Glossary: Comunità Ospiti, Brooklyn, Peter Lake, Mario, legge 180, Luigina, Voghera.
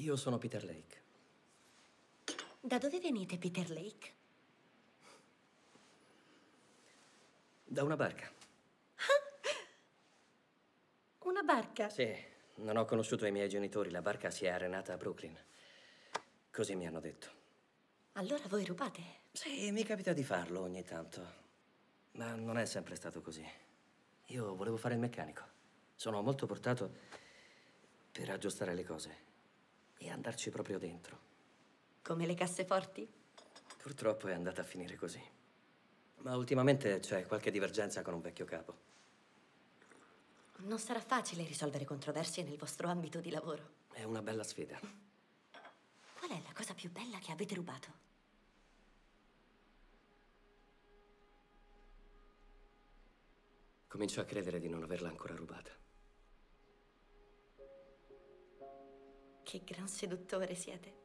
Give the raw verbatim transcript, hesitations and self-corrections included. Io sono Peter Lake. Da dove venite, Peter Lake? Da una barca. Una barca? Sì, non ho conosciuto i miei genitori. La barca si è arenata a Brooklyn. Così mi hanno detto. Allora voi rubate? Sì, mi capita di farlo ogni tanto. Ma non è sempre stato così. Io volevo fare il meccanico. Sono molto portato per aggiustare le cose e andarci proprio dentro. Come le casseforti? Purtroppo è andata a finire così. Ma ultimamente c'è qualche divergenza con un vecchio capo. Non sarà facile risolvere controversie nel vostro ambito di lavoro. È una bella sfida. Qual è la cosa più bella che avete rubato? Comincio a credere di non averla ancora rubata. Che gran seduttore siete.